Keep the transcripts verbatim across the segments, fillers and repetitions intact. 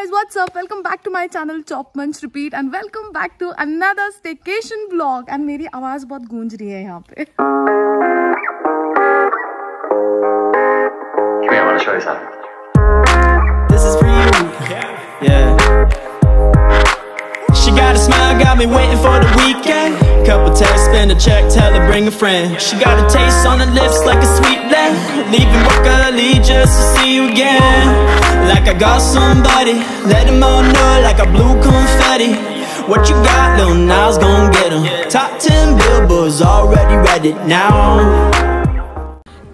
guys, what's up? Welcome back to my channel Chop Munch Repeat and welcome back to another staycation vlog. And मेरी आवाज बहुत गूंज रही है यहाँ पे. Come here, I want to show you something. This is for you. Yeah. Yeah. She got a smile, got me waiting for the weekend. Couple texts, spend a check, tell her bring a friend. She got a taste on her lips like a sweet blend. Leaving work early just to see you again. Like I got somebody, let them all know like I blew confetti. What you got, Lil Nas gon' get 'em. Top ten billboards already read it now.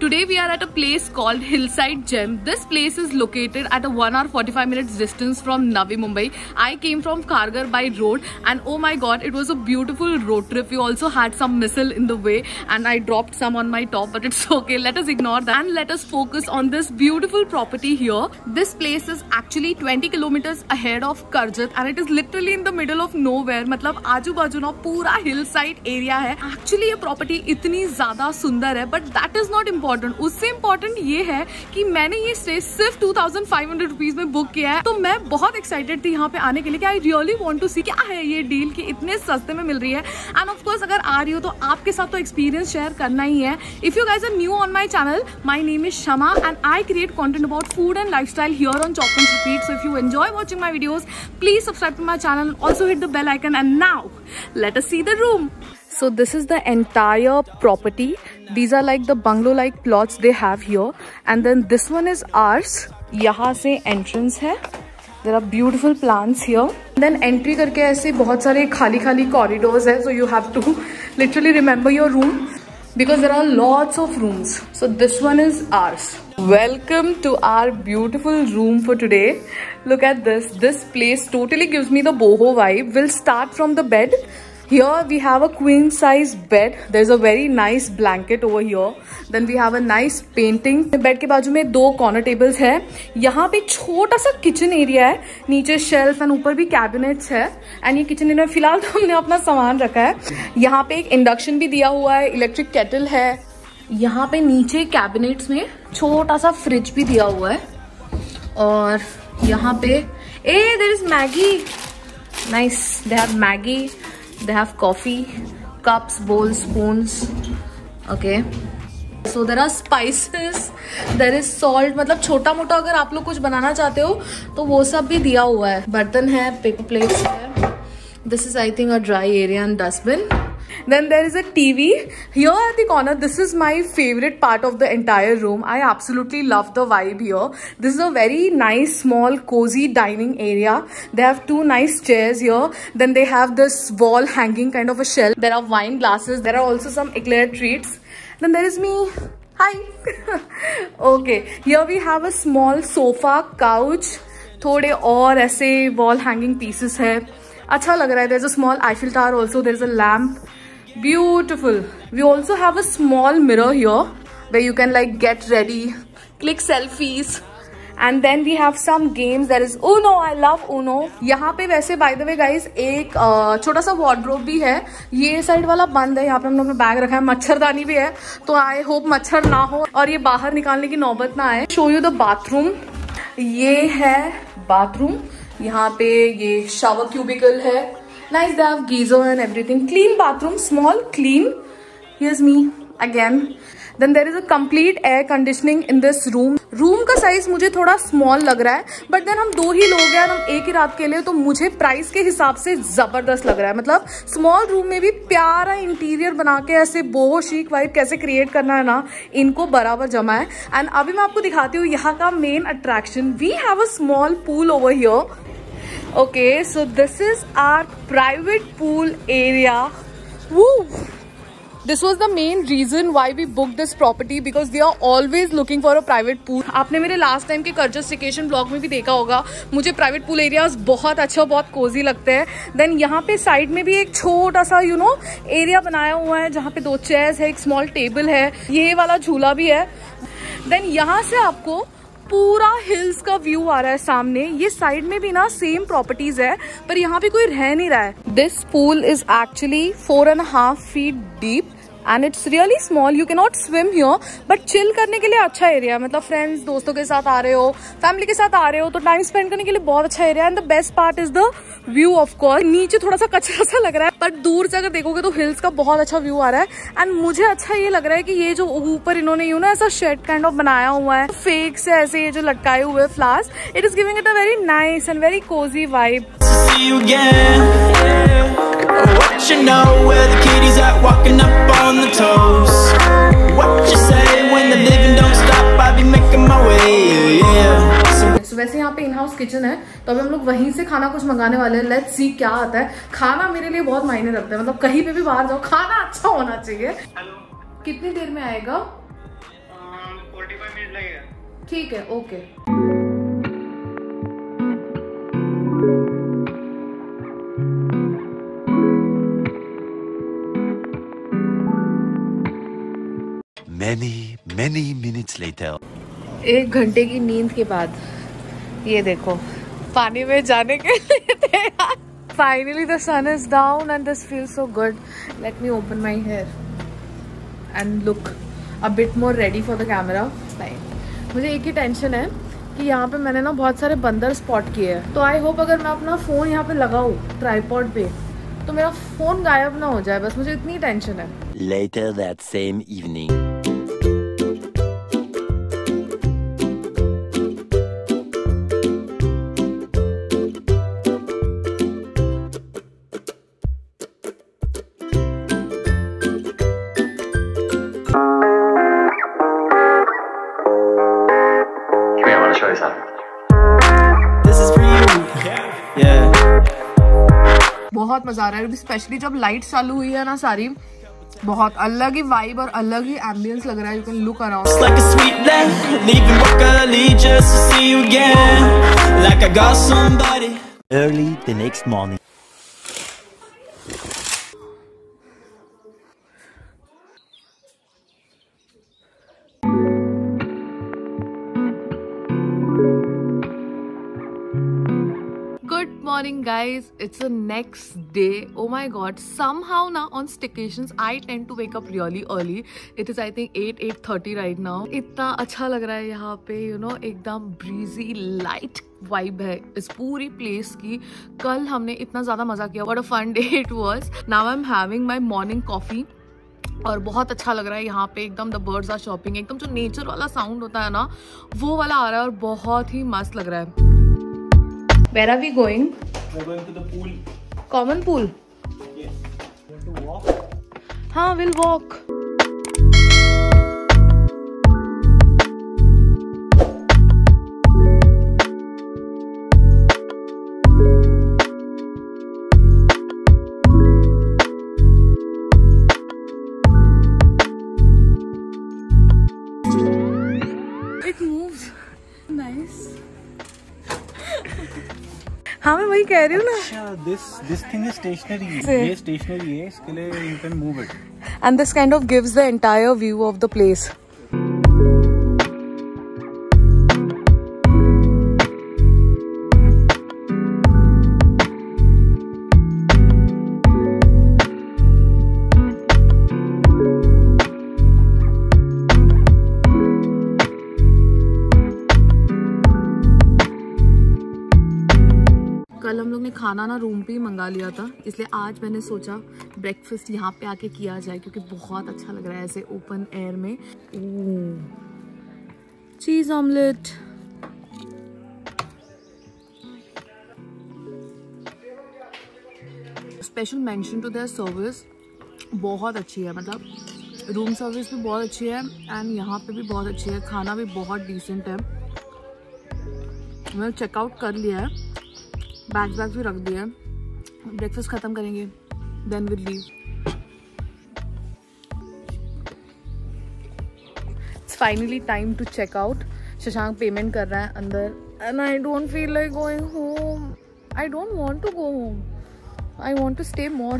Today we are at a place called Hillside Gem. This place is located at a one hour forty-five minutes distance from Navi Mumbai. I came from Kharghar by road and oh my god, it was a beautiful road trip. We also had some missile in the way and I dropped some on my top, but it's okay. Let us ignore that and let us focus on this beautiful property here. This place is actually twenty kilometers ahead of Karjat and it is literally in the middle of nowhere. मतलब आजू बाजू ना पूरा hillside area है. Actually ये property इतनी ज़्यादा सुंदर है, but that is not important. उससे इम्पोर्टेंट ये है कि मैंने ये स्टे सिर्फ two thousand five hundred rupees में बुक किया है, तो मैं बहुत एक्साइटेड थी यहाँ पे आने के लिए कि I really want to see क्या है ये डील कि इतने सस्ते में मिल रही है. एंड ऑफ कोर्स अगर आ रही हो तो आपके साथ तो एक्सपीरियंस शेयर करना ही है. If you guys are new on my channel, my name is Shama and I create content about food and lifestyle here on chop and repeat. So if you enjoy watching my videos, please subscribe to my channel, also hit the bell icon. And now let us see the room. So this is the entire property. These are like the bungalow like plots they have here, and then this one is ours. यहाँ से entrance है. There are beautiful plants here. Then entry करके ऐसे बहुत सारे खाली खाली corridors है. So you have to literally remember your room because there are lots of rooms. So this one is ours. Welcome to our beautiful room for today. Look at this. This place totally gives me the boho vibe. We'll start from the bed. Here we have a queen size bed. There's a very nice blanket over here. Then we have a nice painting. Bed के बाजू में दो corner tables है. यहाँ पे छोटा सा kitchen area है. नीचे shelf और ऊपर भी cabinets है. And ये kitchen area फिलहाल तो हमने अपना सामान रखा है. यहाँ पे एक induction भी दिया हुआ है. Electric kettle है. यहाँ पे नीचे cabinets में छोटा सा fridge भी दिया हुआ है. और यहाँ पे ए there is Maggie. Nice. They have Maggie. They have coffee, cups, bowls, spoons. Okay. So there are spices. There is salt. मतलब छोटा मोटा अगर आप लोग कुछ बनाना चाहते हो तो वो सब भी दिया हुआ है. बर्तन है, पिक प्लेट्स है. This is I think a dry area and dustbin. Then there is a T V here at the corner. This is my favorite part of the entire room. I absolutely love the vibe here. This is a very nice, small, cozy dining area. They have two nice chairs here. Then they have this wall hanging kind of a shelf. There are wine glasses. There are also some eclair treats. Then there is me. Hi. Okay. Here we have a small sofa, couch. थोड़े और ऐसे wall hanging pieces है. अच्छा लग रहा है. There's a small Eiffel Tower also. There's a lamp. Beautiful. We also have a small mirror here where you can like get ready, click selfies, and then we have some games. There is Uno. I love Uno. यहाँ पे वैसे by the way guys एक छोटा सा wardrobe भी है. ये side वाला बंद है. यहाँ पे हमने अपना बैग रखा है. मच्छरदानी भी है, तो I hope मच्छर ना हो और ये बाहर निकालने की नौबत ना आए. Show you the bathroom. ये है bathroom. यहाँ पे ये shower cubicle है. Nice. They have geyser and everything. Clean bathroom, small, clean. Here's me again. Then there is a complete air conditioning in this room. Room का size मुझे थोड़ा small लग रहा है, but then हम दो ही लोग हैं, हम एक ही रात के लिए, तो मुझे price के हिसाब से जबरदस्त लग रहा है. मतलब small room में भी प्यारा इंटीरियर बना के ऐसे बोहो chic vibe कैसे create करना है ना, इनको बराबर जमा है. And अभी मैं आपको दिखाती हूँ यहाँ का main attraction. We have a small pool over here. Okay, so this is our private pool area. Woo! This was the main reason why we booked this property because they are always looking for a private pool. आपने मेरे last time के Karjat station blog में भी देखा होगा, मुझे private pool areas बहुत अच्छा, बहुत cozy लगते हैं. Then यहाँ पे side में भी एक छोटा सा you know area बनाया हुआ है जहाँ पे दो chairs है, एक small table है, ये वाला झूला भी है. Then यहाँ से आपको पूरा हिल्स का व्यू आ रहा है सामने. ये साइड में भी ना सेम प्रॉपर्टीज है, पर यहाँ पे कोई रह नहीं रहा है. This pool is actually four and half feet deep and it's really small, you can not swim here, but chill करने के लिए अच्छा एरिया, मतलब फ्रेंड्स दोस्तों के साथ आ रहे हो, फैमिली के साथ आ रहे हो तो टाइम स्पेंड करने के लिए बहुत अच्छा area. And the best part is the view of course. नीचे थोड़ा सा कचरा सा लग रहा है बट दूर से अगर देखोगे तो हिल्स का बहुत अच्छा व्यू आ रहा है। एंड मुझे अच्छा ये लग रहा है कि ये जो ऊपर इन्होंने यू ना ऐसा शेड काइंड ऑफ बनाया हुआ है फेक से, ऐसे ये जो लटकाए हुए flowers, it is giving it a very nice and very Cozi vibe. See you again. What you know where the kitties at, walking up on the toes. What you say when the living don't stop, I be making my way. Yeah. So वैसे यहाँ पे in house kitchen है तो अभी हम लोग वहीं से खाना कुछ मंगाने वाले हैं। लेट्स सी क्या आता है। खाना मेरे लिए बहुत मायने रखता है, मतलब कहीं पे भी बाहर जाओ खाना अच्छा होना चाहिए। Hello. कितनी देर में आएगा? पैंतालीस मिनट लगेगा। ठीक है, okay. Many, many minutes later. एक घंटे की नींद के बाद ये देखो पानी में जाने के लिए तैयार। Finally the sun is down and this feels so good. Let me open my hair and look a bit more ready for the camera. Right. मुझे एक ही टेंशन है कि यहाँ पे मैंने ना बहुत सारे बंदर स्पॉट किए हैं, तो आई होप अगर मैं अपना फ़ोन यहाँ पे लगाऊँ ट्राईपॉड पे तो मेरा फ़ोन गायब ना हो जाए, बस मुझे इतनी टेंशन है। Later that same evening. बहुत मजा आ रहा है, स्पेशली जब लाइट चालू हुई है ना सारी, बहुत अलग ही वाइब और अलग ही एम्बियंस लग रहा है। You can look around. Morning guys, it's the next day. Oh my god, somehow now on staycations I tend to wake up really early. It is I think eight eight thirty right now. इतना अच्छा लग रहा है यहाँ पे, you know, एकदम breezy light vibe है इस पूरी प्लेस की। कल हमने इतना ज़्यादा मज़ा किया, what a fun day it was. Now I'm having my morning coffee और बहुत अच्छा लग रहा है यहाँ पे एकदम। द बर्ड्स आर chirping, एकदम जो नेचर वाला साउंड होता है ना वो वाला आ रहा है और बहुत ही मस्त लग रहा है। Where are we going? We're going to the pool. Common pool? Yes. We have to walk. हाँ, we'll walk. It moves. Nice. हाँ मैं वही कह रही हूँ ना। अच्छा, this this thing is stationary. ये stationary है, इसके लिए you can move it. And this kind of gives the entire view of the place. कल हम लोग ने खाना ना रूम पे ही मंगा लिया था, इसलिए आज मैंने सोचा ब्रेकफास्ट यहाँ पे आके किया जाए क्योंकि बहुत अच्छा लग रहा है ऐसे ओपन एयर में। Cheese omelette, special mention to their service, बहुत अच्छी है, मतलब रूम सर्विस भी बहुत अच्छी है एंड यहाँ पे भी बहुत अच्छी है। खाना भी बहुत डिसेंट है, मैंने चेकआउट कर लिया है, बैग बैग भी रख दिया है। ब्रेकफास्ट खत्म करेंगे then will leave. It's finally time to check out. Shashank payment कर रहा है अंदर and I don't feel like going home. I don't want to go home. I want to stay more,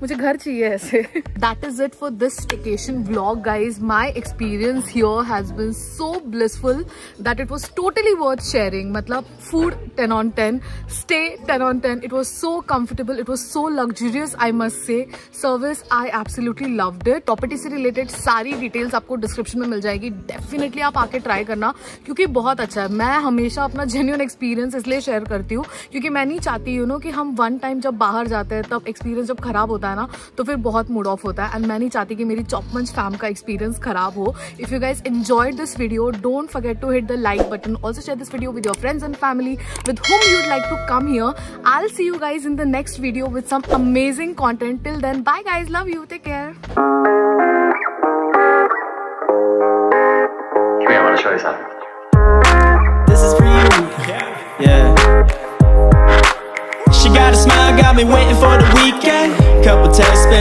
मुझे घर चाहिए ऐसे. That is it for this vacation vlog guys. My experience here has been so blissful that it was totally worth sharing. मतलब food ten on ten, stay ten on ten, it was so comfortable, it was so luxurious I must say. Service I absolutely loved it. Property से related सारी details आपको description में मिल जाएगी. Definitely आप आके try करना क्योंकि बहुत अच्छा है. मैं हमेशा अपना जेन्युइन एक्सपीरियंस इसलिए शेयर करती हूँ क्योंकि मैं नहीं चाहती यू नो कि हम वन टाइम जब बाहर जाते हैं तब एक्सपीरियंस जब खराब होता है ना तो फिर बहुत मूड ऑफ होता है. एंड मैं नहीं चाहती कि मेरी चॉपमंच फैम का एक्सपीरियंस खराब हो. If you guys enjoyed this video don't forget to hit the like button. Also share this video with your friends and family with whom you'd like to come here. I see you guys in the next video with some amazing content. Till then bye guys, love you, take care. This is for you, yeah. She got a smile, got me waiting for the weekend. Couple texts been